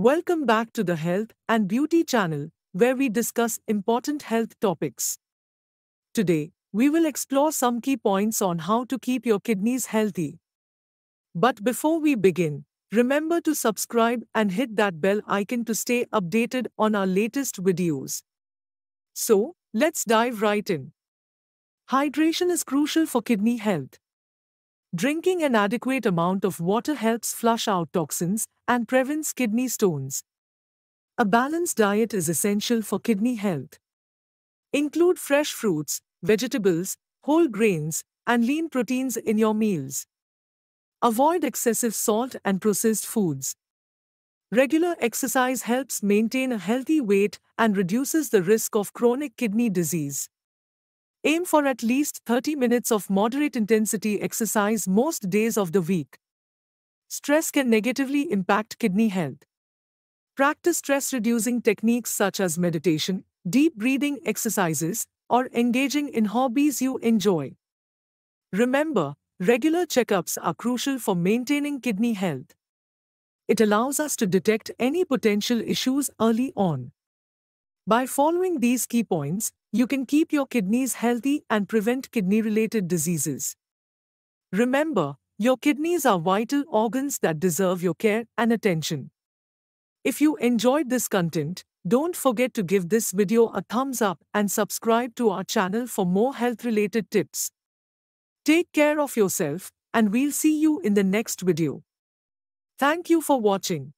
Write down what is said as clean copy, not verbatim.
Welcome back to the Health and Beauty channel, where we discuss important health topics. Today, we will explore some key points on how to keep your kidneys healthy. But before we begin, remember to subscribe and hit that bell icon to stay updated on our latest videos. So, let's dive right in. Hydration is crucial for kidney health. Drinking an adequate amount of water helps flush out toxins and prevents kidney stones. A balanced diet is essential for kidney health. Include fresh fruits, vegetables, whole grains, and lean proteins in your meals. Avoid excessive salt and processed foods. Regular exercise helps maintain a healthy weight and reduces the risk of chronic kidney disease. Aim for at least 30 minutes of moderate-intensity exercise most days of the week. Stress can negatively impact kidney health. Practice stress-reducing techniques such as meditation, deep breathing exercises, or engaging in hobbies you enjoy. Remember, regular checkups are crucial for maintaining kidney health. It allows us to detect any potential issues early on. By following these key points, you can keep your kidneys healthy and prevent kidney-related diseases. Remember, your kidneys are vital organs that deserve your care and attention. If you enjoyed this content, don't forget to give this video a thumbs up and subscribe to our channel for more health-related tips. Take care of yourself, and we'll see you in the next video. Thank you for watching.